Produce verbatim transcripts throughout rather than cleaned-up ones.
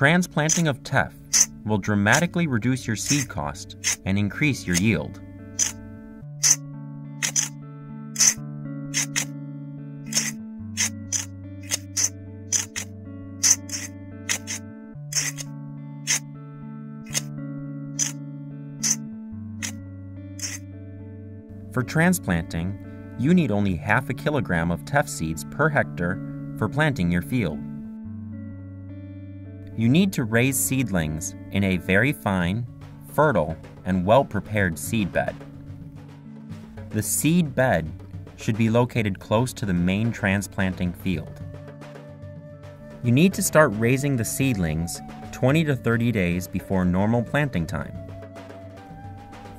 Transplanting of teff will dramatically reduce your seed cost and increase your yield. For transplanting, you need only half a kilogram of teff seeds per hectare for planting your field. You need to raise seedlings in a very fine, fertile, and well-prepared seed bed. The seed bed should be located close to the main transplanting field. You need to start raising the seedlings twenty to thirty days before normal planting time.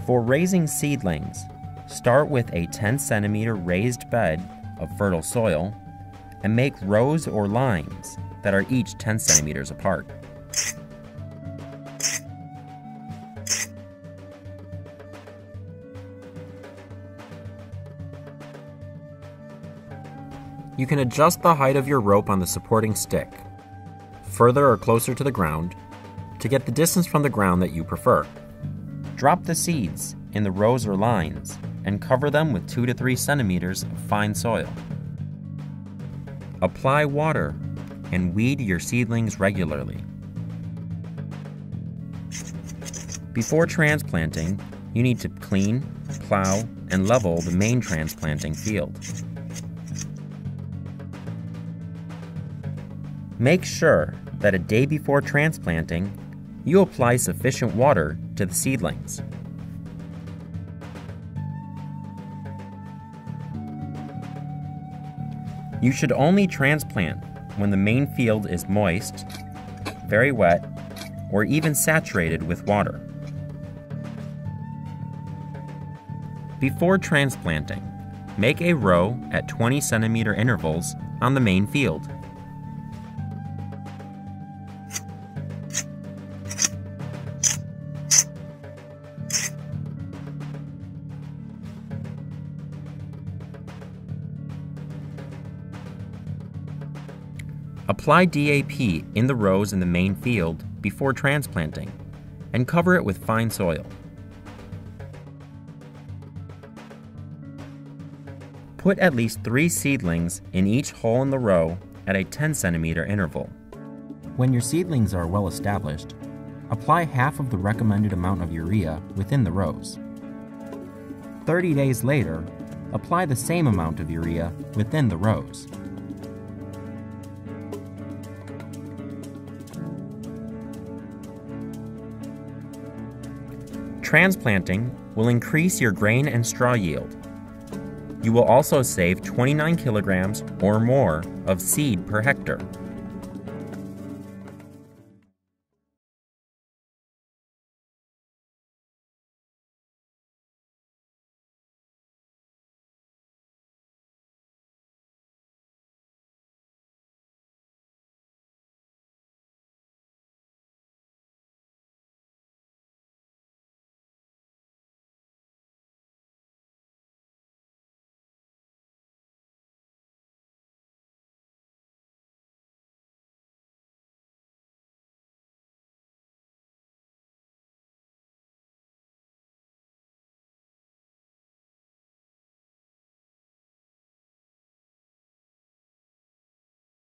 For raising seedlings, start with a ten centimeter raised bed of fertile soil and make rows or lines that are each ten centimeters apart. You can adjust the height of your rope on the supporting stick, further or closer to the ground, to get the distance from the ground that you prefer. Drop the seeds in the rows or lines and cover them with two to three centimeters of fine soil. Apply water and weed your seedlings regularly. Before transplanting, you need to clean, plow, and level the main transplanting field. Make sure that a day before transplanting, you apply sufficient water to the seedlings. You should only transplant when the main field is moist, very wet, or even saturated with water. Before transplanting, make a row at twenty centimeter intervals on the main field. Apply D A P in the rows in the main field before transplanting and cover it with fine soil. Put at least three seedlings in each hole in the row at a ten centimeter interval. When your seedlings are well established, apply half of the recommended amount of urea within the rows. thirty days later, apply the same amount of urea within the rows. Transplanting will increase your grain and straw yield. You will also save twenty-nine kilograms or more of seed per hectare.